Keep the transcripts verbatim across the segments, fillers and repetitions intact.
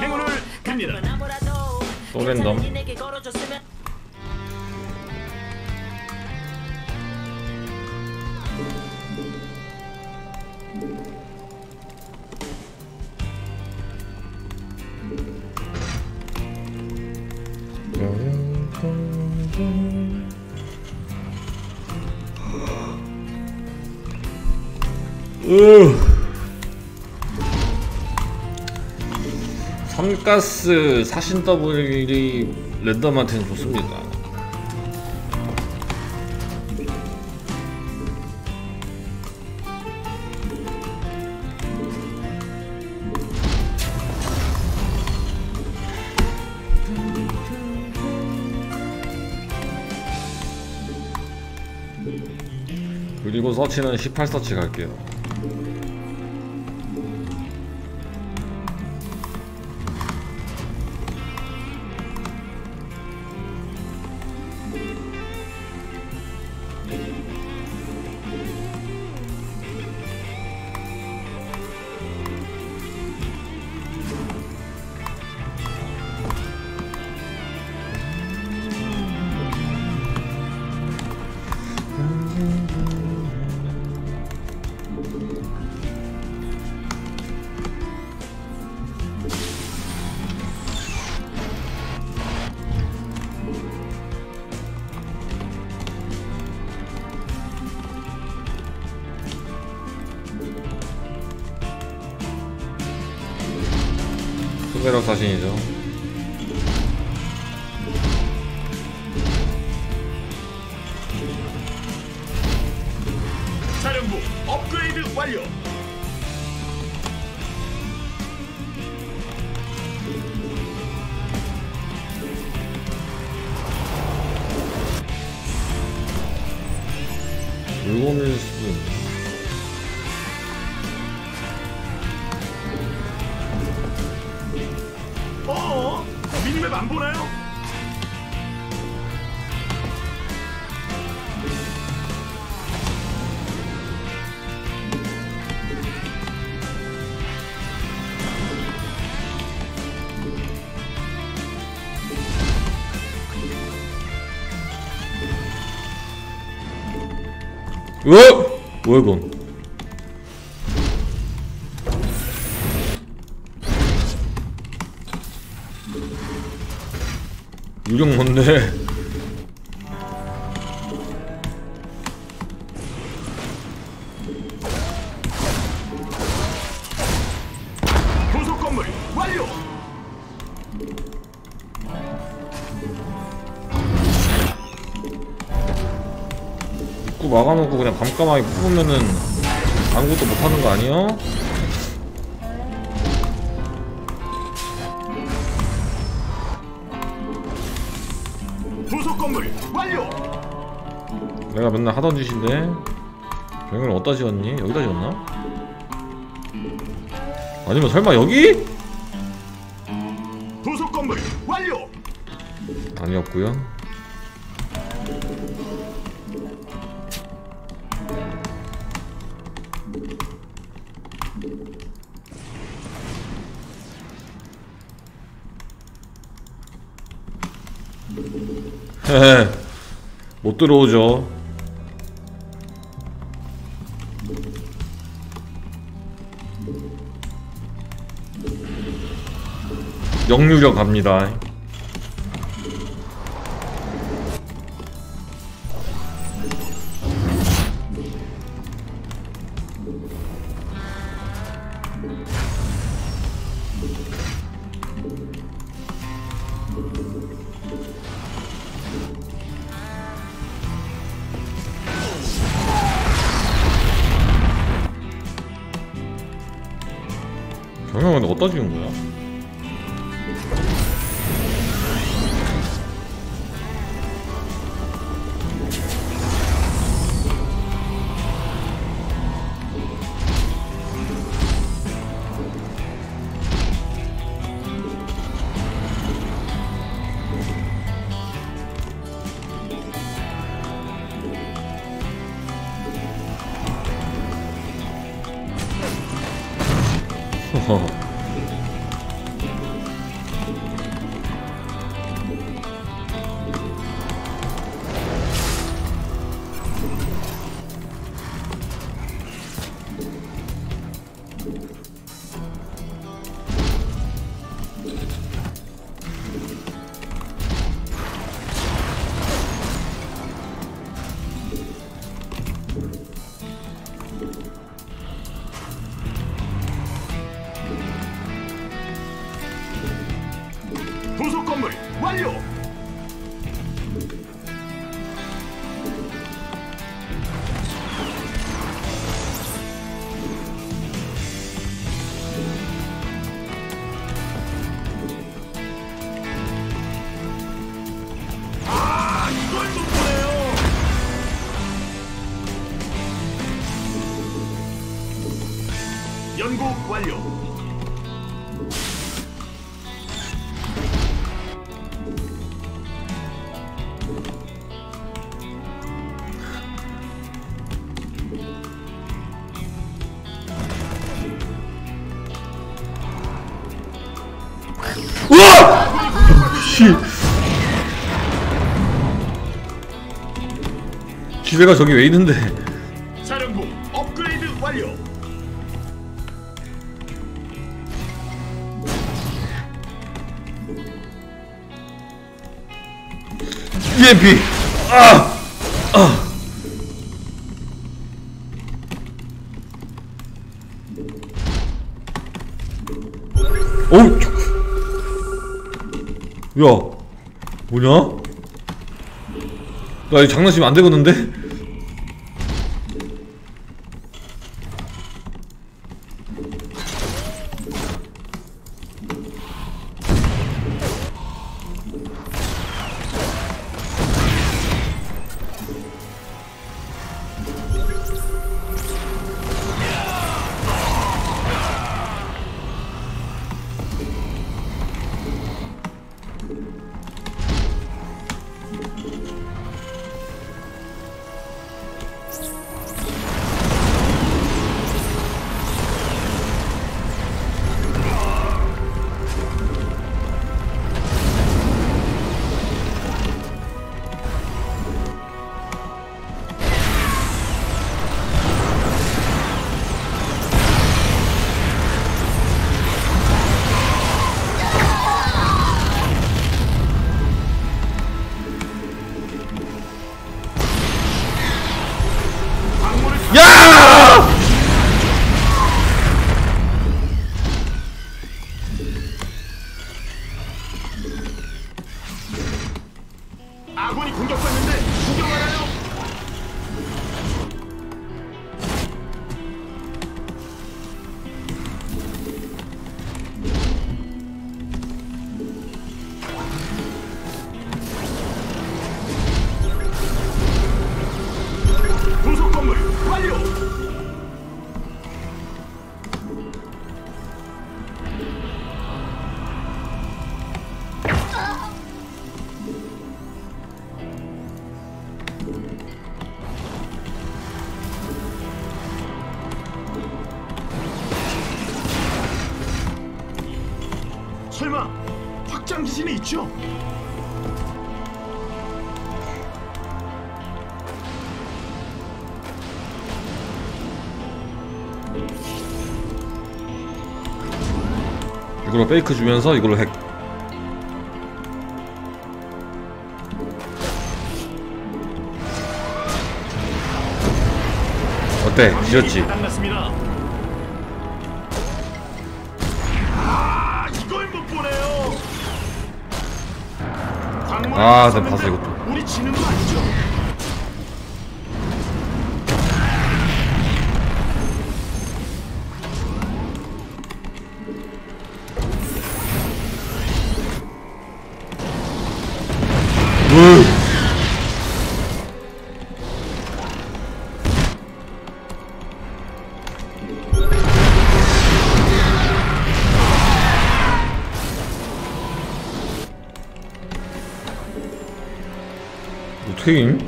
행운을 갑니다. 또 랜덤. 으 삼가스 사신 더블이 랜덤한테는 좋습니다. 그리고 서치는 십팔 서치 갈게요. 소배락 사신이죠. 사령부 업그레이드 완료. 물건을 쓰고. 안 보나요? 으어! 뭐야 이건? 유령 뭔데? 도서 건물 완료. 입구 막아놓고 그냥 감감하게 뽑으면은 아무것도 못하는 거 아니야? 내가 맨날 하던 짓인데 병을 어디다 지었니? 여기다 지었나? 아니면 설마 여기? 도서 건물 완료. 아니었고요. 헤헤 못 들어오죠. 영유력 갑니다. 병영은 어디다 지은 거야? 건물 완료! 연구 완료. 우와! 씨. 기세가 저기 왜 있는데? 사령부 업그레이드 완료. 이엠피! 아! 아! 어우! 야! 뭐냐? 나 이거 장난치면 안 되겠는데? 아군이 공격받는데 구경하나요? 도서 건물 완료! 설마 확장 기신이 있죠? 이걸로 페이크 주면서 이걸로 핵. 어때? 지렸지? 아, 나 봤어 이것도. 우리 지는 거 아니죠? 으. 어떻게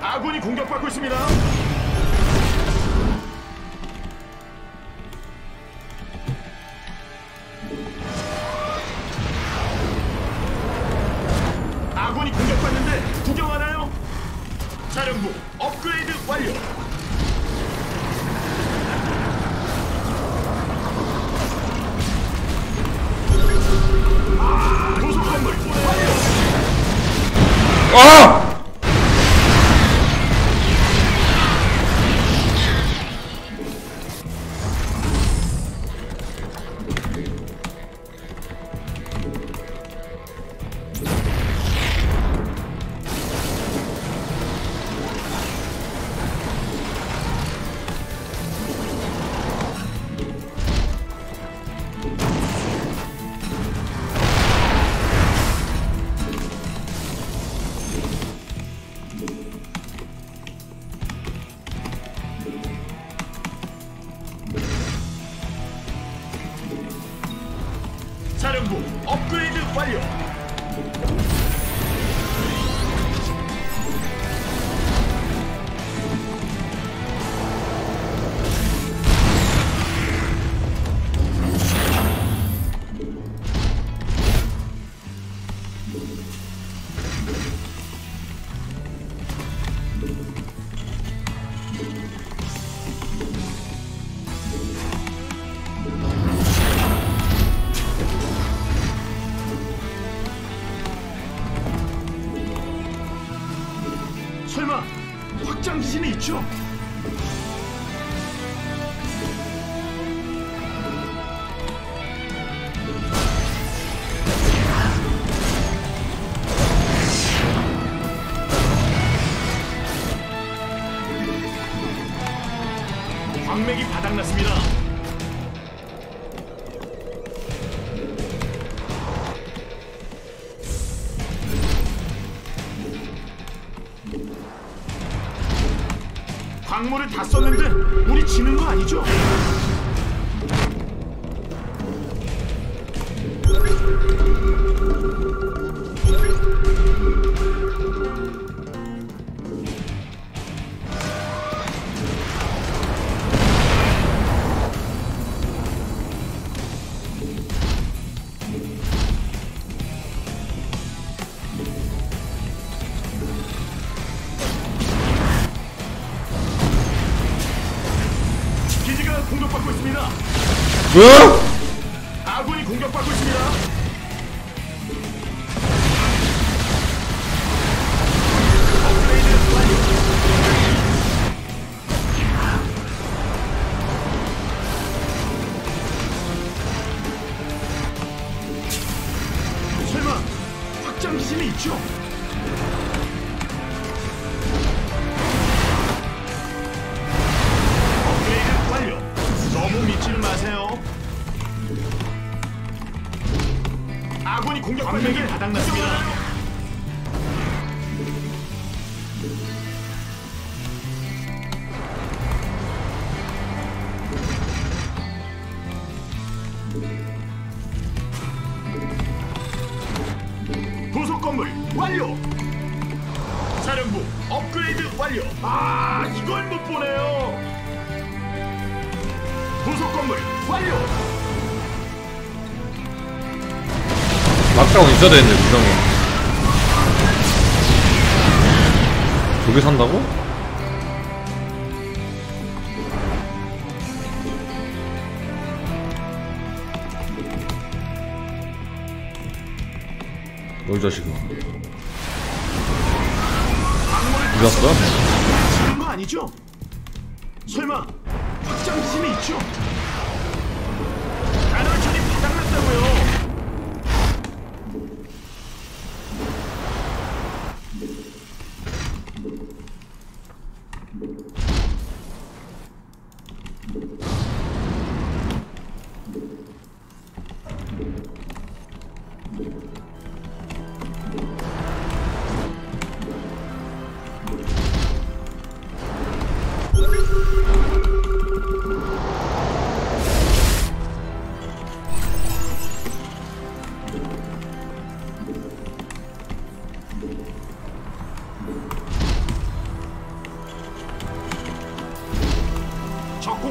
아군이 공격받고 있습니다. 아군이 공격받는데 구경하나요? 사령부 업그레이드 완료. 아! 설마 확장 기신이 있죠? 광맥이 바닥났습니다. 광물을 다 썼는데 우리 지는 거 아니죠? 공격받고 있습니다. 뭐? 아군이 공격받고 있습니다. 업그레이드 완료. 설마 확장 기신이 있죠? 아군이 공격받는데 바닥났습니다. 도서 건물 완료. 사령부 업그레이드 완료. 아, 이걸 못 보네요. 도서 건물 완료. 막상 있어야 되는데 무정이 저기 산다고? 너 이 자식아 이겼어? 지는 거 아니죠? 설마 확장 기신이 있죠? 단월천이 바닥났다고요.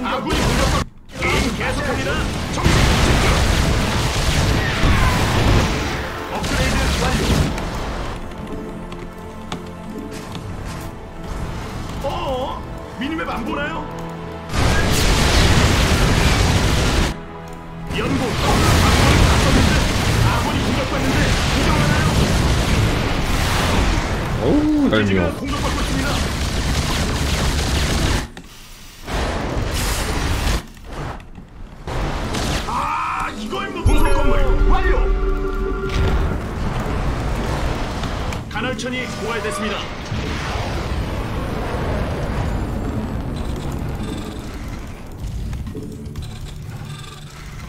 아군이 공격받고 게임 계속합니다. 정신 집중. 업그레이드 완료. 어어? 미니맵 안 보나요? 연구. 아군이 다쳤는데 아군이 공격받는데 공격하나요? 오우 날미워. 공격받고 있습니다. 천이 고갈됐습니다.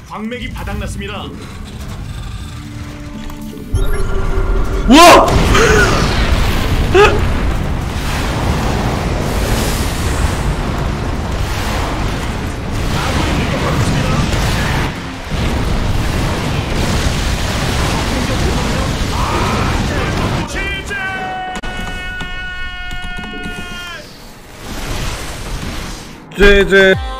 광맥이 바닥났습니다. 우와! 제제